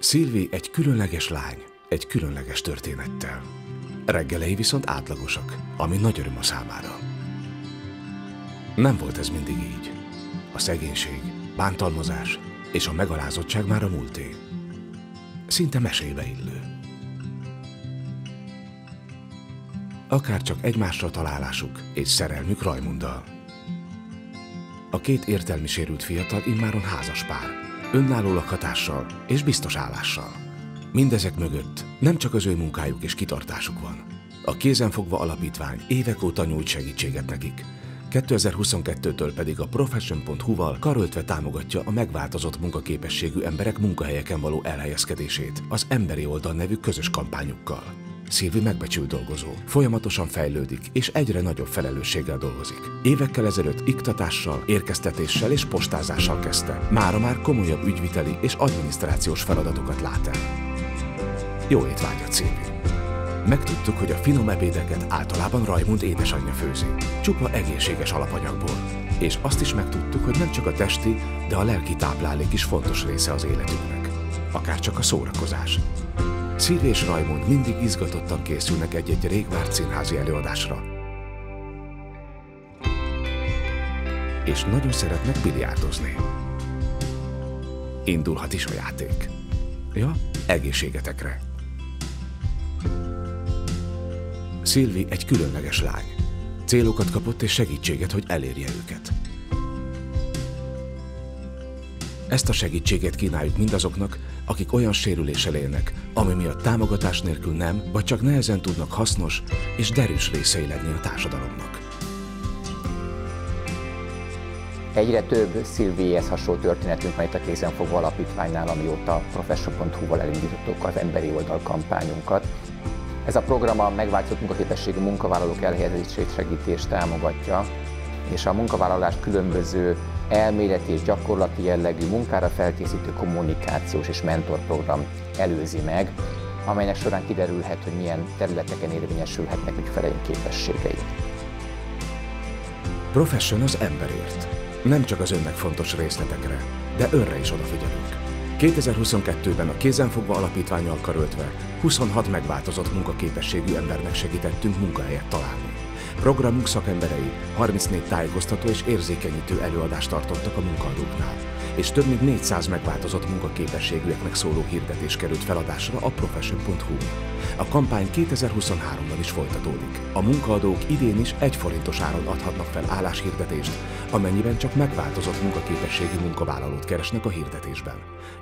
Szilvi egy különleges lány, egy különleges történettel. Reggelei viszont átlagosak, ami nagy öröm a számára. Nem volt ez mindig így. A szegénység, bántalmazás és a megalázottság már a múlté. Szinte mesébe illő. Akár csak egymásra találásuk és szerelmük Rajmunddal. A két értelmi sérült fiatal immáron házas pár, önálló lakhatással és biztos állással. Mindezek mögött nem csak az ő munkájuk és kitartásuk van. A Kézenfogva Alapítvány évek óta nyújt segítséget nekik, 2022-től pedig a profession.hu-val karöltve támogatja a megváltozott munkaképességű emberek munkahelyeken való elhelyezkedését az Emberi Oldal nevű közös kampányukkal. Szilvi megbecsült dolgozó, folyamatosan fejlődik és egyre nagyobb felelősséggel dolgozik. Évekkel ezelőtt iktatással, érkeztetéssel és postázással kezdte. Mára már komolyabb ügyviteli és adminisztrációs feladatokat lát el. Jó étvágyat, Szilvi! Megtudtuk, hogy a finom ebédeket általában Rajmund édesanyja főzi, csupa egészséges alapanyagból. És azt is megtudtuk, hogy nem csak a testi, de a lelki táplálék is fontos része az életünknek. Akár csak a szórakozás. Szilvi és Rajmund mindig izgatottan készülnek egy-egy rég várt színházi előadásra. És nagyon szeretnek biliárdozni. Indulhat is a játék. Ja, egészségetekre. Szilvi egy különleges lány. Célokat kapott és segítséget, hogy elérje őket. Ezt a segítséget kínáljuk mindazoknak, akik olyan sérüléssel élnek, ami miatt támogatás nélkül nem, vagy csak nehezen tudnak hasznos és derűs részei lenni a társadalomnak. Egyre több Szilvihez hasonló történetünk van itt a Kézenfogva Alapítványnál, amióta profession.hu-val elindítottuk az Emberi Oldal kampányunkat. Ez a program a megváltozott munkaképességű munkavállalók elhelyezését segíti és támogatja, és a munkavállalás különböző elméleti és gyakorlati jellegű munkára felkészítő kommunikációs és mentorprogram előzi meg, amelynek során kiderülhet, hogy milyen területeken érvényesülhetnek ügyfeleink képességei. Profession az emberért. Nem csak az önnek fontos részletekre, de önre is odafigyelünk. 2022-ben a Kézenfogva Alapítvánnyal karöltve 26 megváltozott munkaképességű embernek segítettünk munkahelyet találni. Programunk szakemberei 34 tájékoztató és érzékenyítő előadást tartottak a munkaadóknál, és több mint 400 megváltozott munkaképességűeknek szóló hirdetés került feladásra a profession.hu. A kampány 2023-ban is folytatódik. A munkaadók idén is 1 forintos áron adhatnak fel álláshirdetést, amennyiben csak megváltozott munkaképességű munkavállalót keresnek a hirdetésben.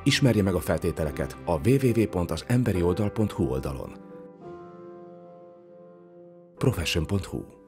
Ismerje meg a feltételeket a www.azemberioldal.hu oldalon. profession.hu